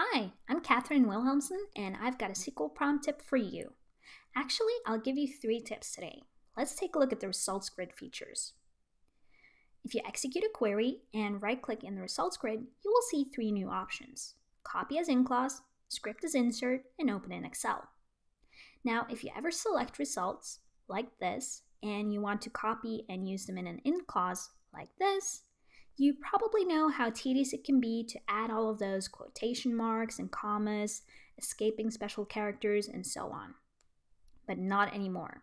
Hi, I'm Cathrine Wilhelmsen, and I've got a SQL prompt tip for you. Actually, I'll give you 3 tips today. Let's take a look at the results grid features. If you execute a query and right-click in the results grid, you will see 3 new options: copy as IN clause, script as insert, and open in Excel. Now, if you ever select results, like this, and you want to copy and use them in an IN clause, like this, you probably know how tedious it can be to add all of those quotation marks and commas, escaping special characters, and so on. But not anymore.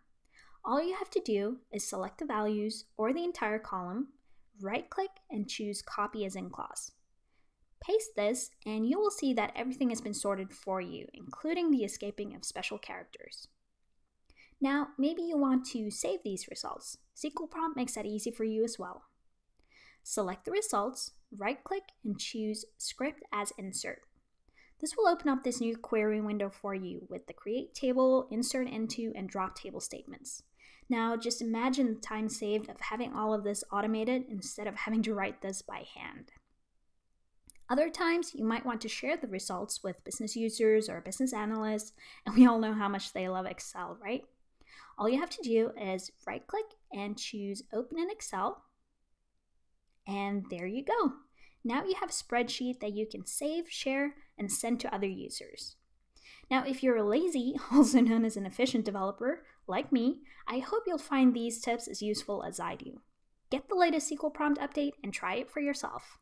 All you have to do is select the values or the entire column, right-click, and choose Copy as IN clause. Paste this, and you will see that everything has been sorted for you, including the escaping of special characters. Now, maybe you want to save these results. SQL prompt makes that easy for you as well. Select the results, right-click, and choose Script as Insert. This will open up this new query window for you with the Create Table, Insert Into, and Drop Table statements. Now, just imagine the time saved of having all of this automated instead of having to write this by hand. Other times, you might want to share the results with business users or business analysts, and we all know how much they love Excel, right? All you have to do is right-click and choose Open in Excel, and there you go. Now you have a spreadsheet that you can save, share, and send to other users. Now, if you're lazy, also known as an inefficient developer, like me, I hope you'll find these tips as useful as I do. Get the latest SQL prompt update and try it for yourself.